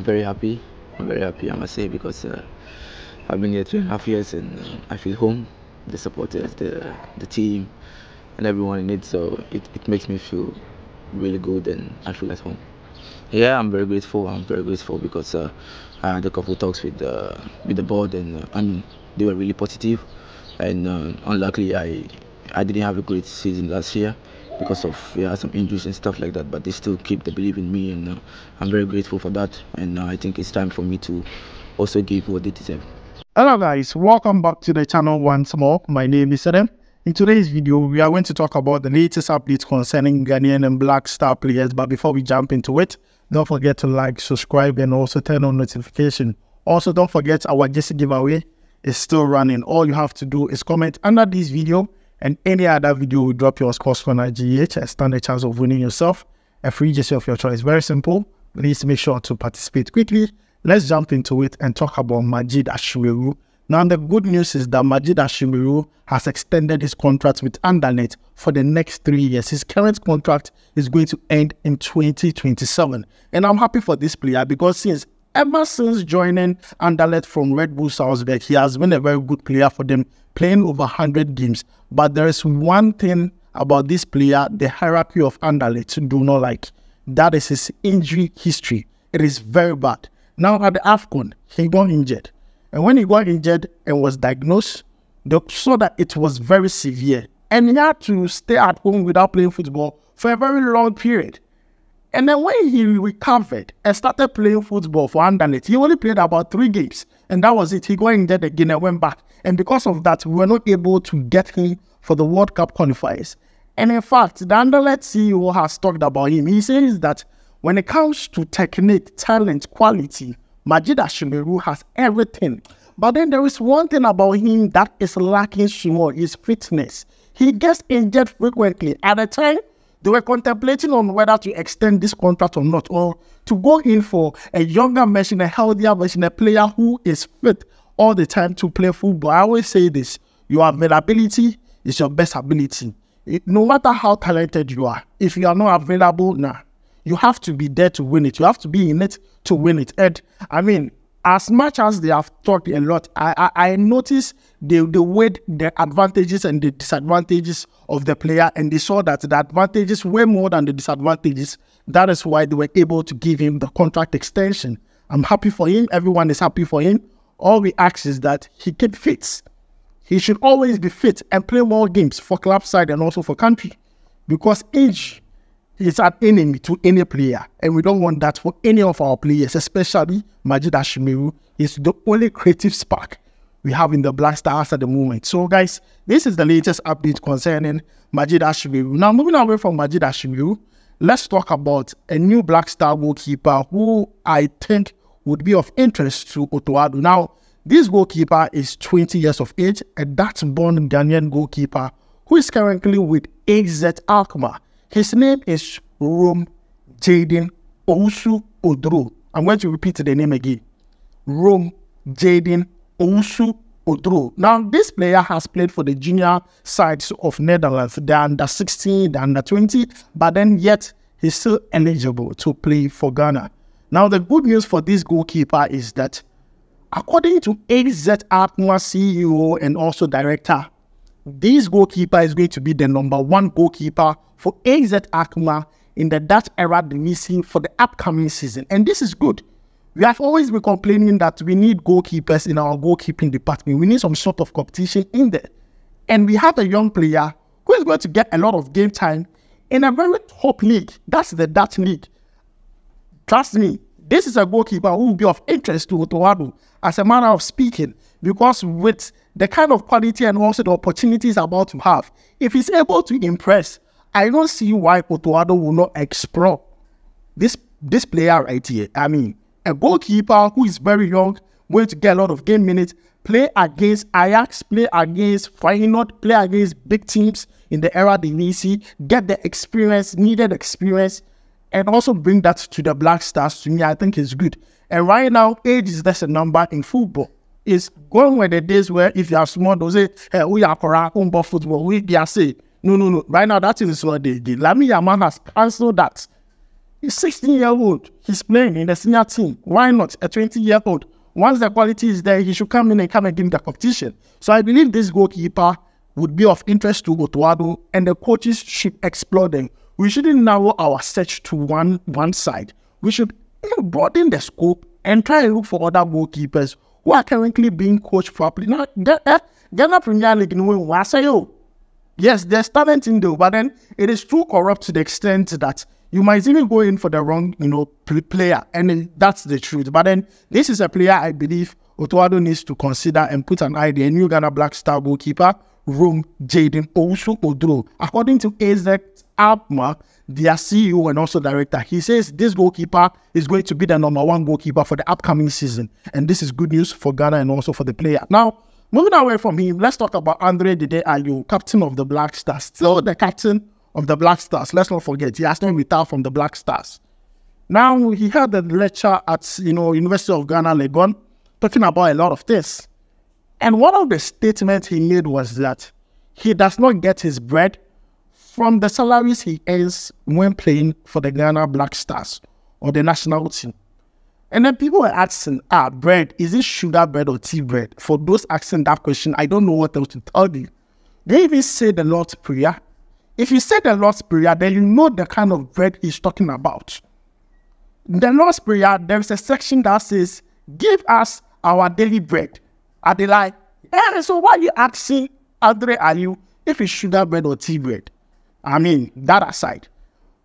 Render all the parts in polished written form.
I'm very happy. I'm very happy, I must say, because I've been here 3.5 years and I feel home. The supporters, the team, and everyone in it. So it makes me feel really good and I feel at home. Yeah, I'm very grateful. I'm very grateful because I had a couple of talks with the board, and I mean they were really positive. And unluckily, I didn't have a great season last year because of some injuries and stuff like that. But they still keep the belief in me, and I'm very grateful for that. And I think it's time for me to also give what they deserve. Hello guys, welcome back to the channel once more. My name is Sedem. In today's video, we are going to talk about the latest updates concerning Ghanaian and Black Star players. But before we jump into it, don't forget to like, subscribe, and also turn on notification. Also, don't forget our jersey giveaway is still running. All you have to do is comment under this video and any other video we drop your Sports Corner GH and stand a chance of winning yourself a free jersey of your choice. Very simple. Please make sure to participate quickly. Let's jump into it and talk about Majeed Ashimeru. Now, the good news is that Majeed Ashimeru has extended his contract with Anderlecht for the next 3 years. His current contract is going to end in 2027. And I'm happy for this player because ever since joining Anderlecht from Red Bull Salzburg, he has been a very good player for them, playing over 100 games. But there is one thing about this player, the hierarchy of Anderlecht do not like. That is his injury history. It is very bad. Now, at the AFCON, he got injured. And when he got injured and was diagnosed, they saw that it was very severe. And he had to stay at home without playing football for a very long period. And then when he recovered and started playing football for Anderlecht, he only played about 3 games. And that was it. He got injured again and went back. And because of that, we were not able to get him for the World Cup qualifiers. And in fact, the Anderlecht CEO has talked about him. He says that when it comes to technique, talent, quality, Majeed Ashimeru has everything. But then there is one thing about him that is lacking somewhat, his fitness. He gets injured frequently. At the time, they were contemplating on whether to extend this contract or not, or to go in for a younger version, a healthier version, a player who is fit all the time to play football. I always say this, your availability is your best ability. No matter how talented you are, if you are not available, you have to be there to win it. You have to be in it to win it. And I mean, as much as they have talked a lot, I noticed they weighed the advantages and the disadvantages of the player, and they saw that the advantages were more than the disadvantages. That is why they were able to give him the contract extension. I'm happy for him. Everyone is happy for him. All we ask is that he keep fit. He should always be fit and play more games for club side and also for country, because age is an enemy to any player, and we don't want that for any of our players, especially Majeed Ashimeru. He's the only creative spark we have in the Black Stars at the moment. So guys, this is the latest update concerning Majeed Ashimeru. Now, moving away from Majeed Ashimeru, let's talk about a new Black Star goalkeeper who I think would be of interest to Otto Addo. Now, this goalkeeper is 20 years of age, a Dutch-born Ghanaian goalkeeper who is currently with AZ Alkmaar. His name is Rome Jayden Owusu Oduro. I'm going to repeat the name again. Rome Jayden Owusu Oduro. Now, this player has played for the junior sides of Netherlands. They're under 16, they're under 20, but then yet he's still eligible to play for Ghana. Now, the good news for this goalkeeper is that according to AZ Alkmaar CEO and also director, this goalkeeper is going to be the #1 goalkeeper for AZ Alkmaar in the Dutch Eredivisie for the upcoming season. And this is good. We have always been complaining that we need goalkeepers in our goalkeeping department. We need some sort of competition in there. And we have a young player who is going to get a lot of game time in a very top league. That's the Dutch league. Trust me, this is a goalkeeper who will be of interest to Otto Addo, as a manner of speaking, because with the kind of quality and also the opportunities about to have, if he's able to impress, I don't see why Otto Addo will not explore this player right here. I mean, a goalkeeper who is very young, going to get a lot of game minutes, play against Ajax, play against Feyenoord, play against big teams in the Eredivisie, get the experience, needed experience, and also bring that to the Black Stars. To me, I think it's good. And right now, age is just a number in football. It's going with the days where if you are small, they'll say, hey, we are correct, football, we are safe. No. Right now, that is what they did. Lamine Yamal has cancelled that. He's 16-year-old. He's playing in the senior team. Why not a 20-year-old? Once the quality is there, he should come in and come and give the competition. So I believe this goalkeeper would be of interest to Otto Addo, and the coaches should explore them. We shouldn't narrow our search to one side. We should broaden the scope and try and look for other goalkeepers who are currently being coached properly. Now, Ghana Premier League, yes, there's talent in there, but then it is too corrupt to the extent that you might even go in for the wrong, player, and that's the truth. But then this is a player I believe Otto Addo needs to consider and put an eye. The new Ghana Black Star goalkeeper, Rome Jayden Owusu Oduro. According to AZ Alkmaar, their CEO and also director, he says this goalkeeper is going to be the #1 goalkeeper for the upcoming season, and this is good news for Ghana and also for the player. Now, moving away from him, let's talk about André Dede Ayew, captain of the Black Stars. Still the captain of the Black Stars. Let's not forget, he has not retired from the Black Stars. Now, he had a lecture at, University of Ghana, Legon, talking about a lot of this. And one of the statements he made was that he does not get his bread from the salaries he earns when playing for the Ghana Black Stars or the national team. And then people were asking, bread, is it sugar bread or tea bread? For those asking that question, I don't know what else to tell you. They even say the Lord's Prayer. If you say the Lord's Prayer, then you know the kind of bread he's talking about. The Lord's Prayer, there's a section that says, give us our daily bread. Are they like, so why are you asking Andre Aliu if it's sugar bread or tea bread? I mean, that aside,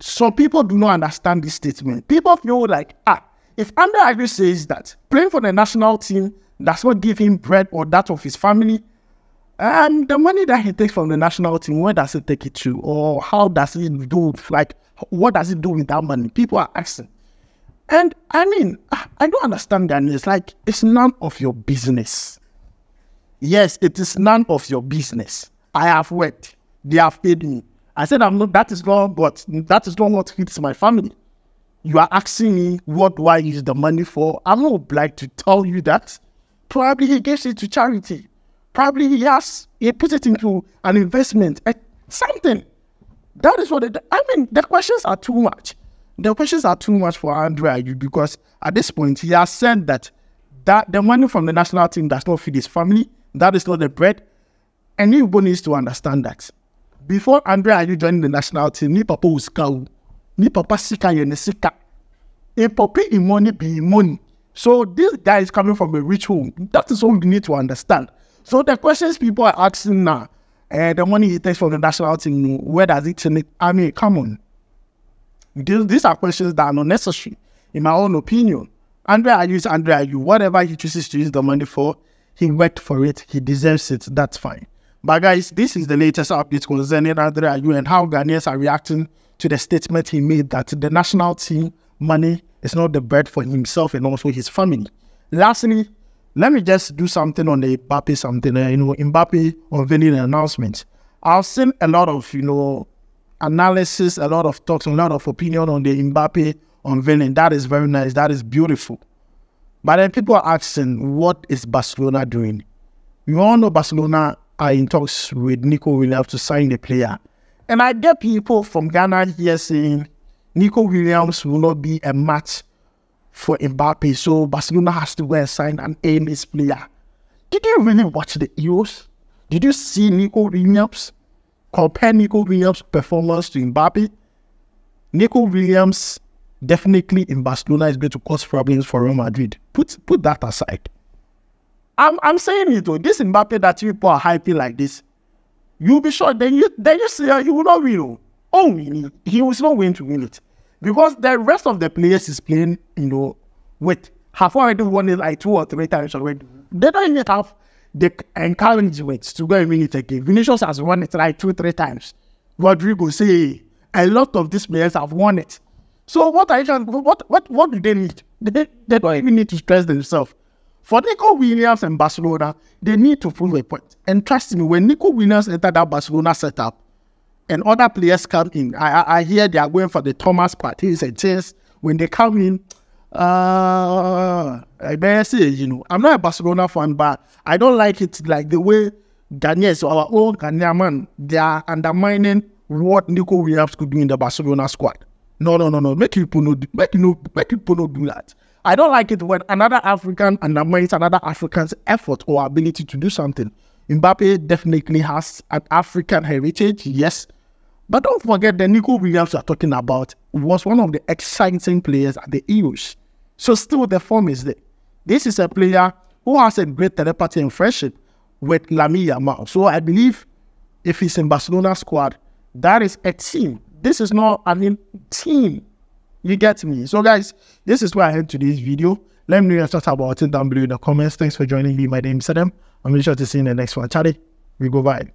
some people do not understand this statement. People feel like, if Andre Aliu says that playing for the national team does not give him bread or that of his family, and the money that he takes from the national team, where does he take it to? Or how does he do? Like, what does he do with that money? People are asking. And I mean, I don't understand that. It's like, it's none of your business. Yes, it is none of your business. I have worked. They have paid me. I said, I'm not, that is wrong, but that is not what hits my family. You are asking me, what do I use the money for? I'm not obliged to tell you that. Probably he gives it to charity. Probably he puts it into an investment, something. That is what, I mean, the questions are too much. The questions are too much for Andre Ayew, because at this point, he has said that the money from the national team does not feed his family. That is not the bread. And Nipo needs to understand that. Before Andre Ayew joined the national team, Nipo was cow. Nipo sika yenesika. Nipo in money be money. So this guy is coming from a rich home. That is what we need to understand. So the questions people are asking now, the money he takes from the national team, where does it take? I mean, come on. These are questions that are not necessary, in my own opinion. Andre Ayew is Andre Ayew. Whatever he chooses to use the money for, he worked for it. He deserves it. That's fine. But guys, this is the latest update concerning Andre Ayew and how Ghanaians are reacting to the statement he made that the national team money is not the bread for himself and also his family. Lastly, let me just do something on the Mbappé something, Mbappé unveiling an announcement. I've seen a lot of, analysis, a lot of talks, a lot of opinion on the Mbappé unveiling. That is very nice. That is beautiful. But then people are asking, what is Barcelona doing? We all know Barcelona are in talks with Nico Williams to sign the player. And I get people from Ghana here saying, Nico Williams will not be a match for Mbappé, so Barcelona has to go and sign an A-list player. Did you really watch the Euros? Did you see Nico Williams? Compare Nico Williams' performance to Mbappé? Nico Williams definitely in Barcelona is going to cause problems for Real Madrid. Put that aside. I'm saying it though. This Mbappé that people are hyping like this, you'll be sure then you see he will not win. Oh, he was not going to win it. Because the rest of the players he's playing, have already won it like 2 or 3 times already. They don't even have the encouragement to go and win it again. Vinicius has won it like 2, 3 times. Rodrigo say a lot of these players have won it. So what do they need? They don't even need to stress themselves. For Nico Williams and Barcelona, they need to prove a point. And trust me, when Nico Williams entered that Barcelona setup, and other players come in, I hear they are going for the Thomas Parteys and things. When they come in, I better say, I'm not a Barcelona fan, but I don't like it like the way Ghanaians, our own Ghanaian man, they are undermining what Nico Williams could do in the Barcelona squad. No. Make people no do that. I don't like it when another African undermines another African's effort or ability to do something. Mbappé definitely has an African heritage, yes. But don't forget that Nico Williams we're talking about was one of the exciting players at the Euros. So still the form is there. This is a player who has a great telepathy and friendship with Lamine Yamal. So I believe if he's in Barcelona squad, that is a team. This is not a team. You get me? So guys, this is where I end today's video. Let me know your thoughts about it down below in the comments. Thanks for joining me. My name is Sedem. I'm sure to see you in the next one. Charlie, we go bye.